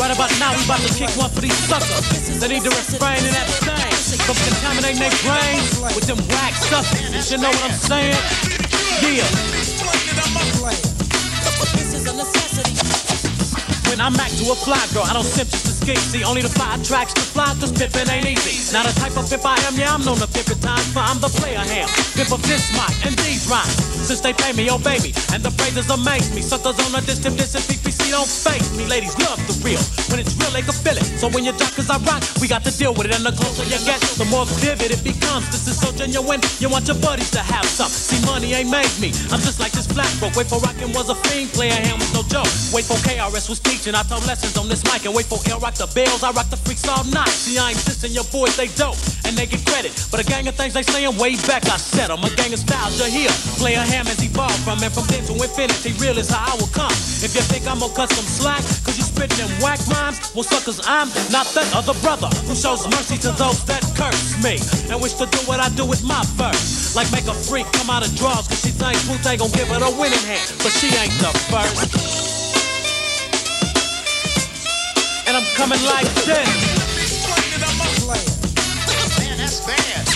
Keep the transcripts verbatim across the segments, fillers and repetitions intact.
Right about now, we about to kick one for these suckers. They need to refrain and abstain from contaminating their brains with them whack stuff. You should know what I'm saying? Yeah. When I'm back to a fly girl, I don't simp just to skate. See, only the five tracks to fly, just pippin' ain't easy. Now the type of pip I am, yeah, I'm known to pip at times, but I'm the player ham. Pip of this mic and these rhymes, since they pay me, oh baby, and the praises amaze me. Suckers on the diss, tip this and P P C don't face me. Ladies love the real, when it's real they can feel it. So when your jockers I rock, we got to deal with it. And the closer you get, the more vivid it becomes. This is so genuine, you want your buddies to have some. See, money ain't made me, I'm just like this flat broke. Wait for Rockin' was a fiend, Playa Hamm was no joke. Wait for K R S was teaching, I taught lessons on this mic. And wait for L-Rock the bells, I rock the freaks all night. See, I ain't dissing your boys, they dope, and they get credit. But a gang of things they saying way back, I said them. A gang of styles you're here, Playa Hamm has evolved from. And from then to infinity, real is how I will come. If you think I'm gonna cut some slack, cause you spittin' them whack rhymes, well suckers, I'm not that other brother who shows mercy to those that curse me and wish to do what I do with my verse. Like make a freak come out of draws, cause she thinks Wu Tang gon' give her a winning hand, but she ain't the first. And I'm coming like this. Man, that's bad.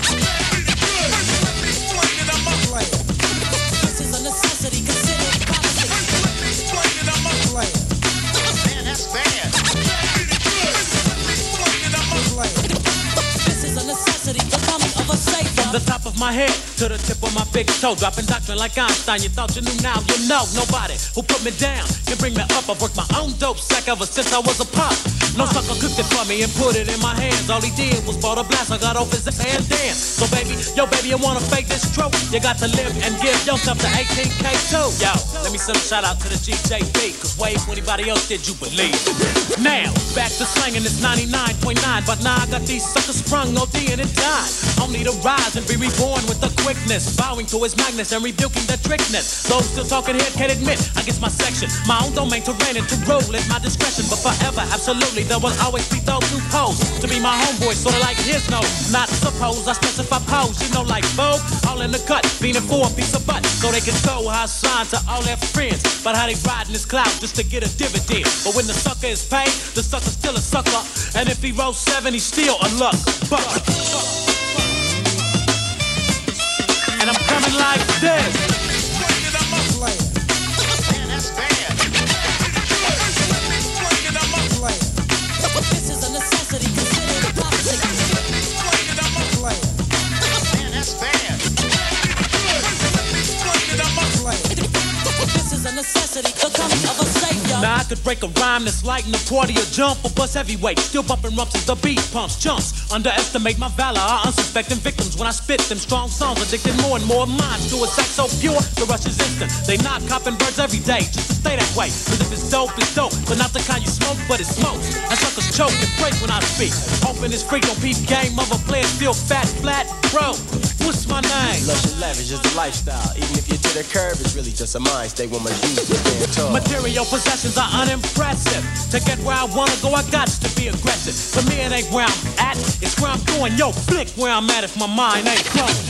This is a necessity considered policy. Man, that's bad. This is a necessity, the coming of a savior. From the top of my head to the tip of my big toe, dropping doctrine like Einstein. You thought you knew, now you know. Nobody who put me down can bring me up. I've worked my own dope sack ever since I was a pop. No sucker cooked it for me and put it in my hands. All he did was bought a blast, I got off his hand dance. So baby, yo baby, you wanna fake this trope? You got to live and give yourself to eighteen K too. Yo, let me send a shout out to the G J B, cause way before anybody else did you believe. Now, back to slanging this ninety-nine point nine. But now I got these suckers sprung, no D and it died. Only to rise and be reborn with the quickness, bowing to his madness and rebuking the trickness. Those still talking here can't admit I guess my section, my own domain to reign and to rule at my discretion. But forever, absolutely, there will always be those who pose to be my homeboy, sorta like his nose. Not suppose I specify pose, you know, like Vogue, all in the cut, leaning for a piece of butt, so they can throw high signs to all their friends. But how they riding this cloud just to get a dividend. But when the sucker is paid, the sucker's still a sucker, and if he rolls seven, he's still a luck. But and I'm coming like this. Man, that's bad. This is a necessity considered a policy. Man, that's bad. This is a necessity, the coming of a savior. Now I could break a rhyme that's light in the party or jump or bust heavyweight. Still bumping rumps as the beat pumps, jumps. Underestimate my valor, our unsuspecting victims. When I spit them strong songs, addicted more and more minds to a sex so pure, the rush is instant. They not copping birds every day, just to stay that way. Cause if it's dope, it's dope, but not the kind you smoke, but it smokes. And suckers choke and break when I speak. Hoping this freak don't peep game, other players feel fat, flat, bro. What's my name? Lush and lavish is the lifestyle. Even if you're to the curb, it's really just a mind state when my dudes are being tall. Material possessions are unimpressive. To get where I wanna go, I got to be aggressive. For me, it ain't where I'm at, it's where I'm going. Yo, flick where I'm at if my mind ain't close.